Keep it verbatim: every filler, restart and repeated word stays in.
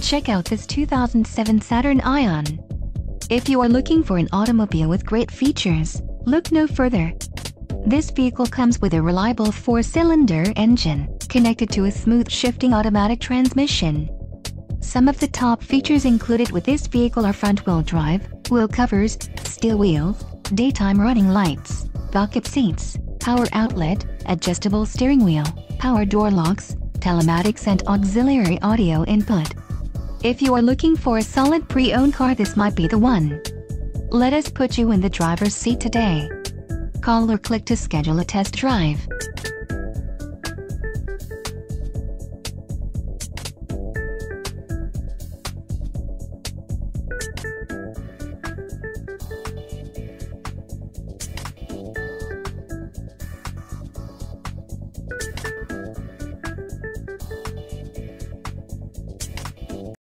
Check out this two thousand seven Saturn Ion. If you are looking for an automobile with great features, look no further. This vehicle comes with a reliable four-cylinder engine, connected to a smooth shifting automatic transmission. Some of the top features included with this vehicle are front-wheel drive, wheel covers, steel wheels, daytime running lights, bucket seats, power outlet, adjustable steering wheel, power door locks, telematics and auxiliary audio input. If you are looking for a solid pre-owned car, this might be the one. Let us put you in the driver's seat today. Call or click to schedule a test drive.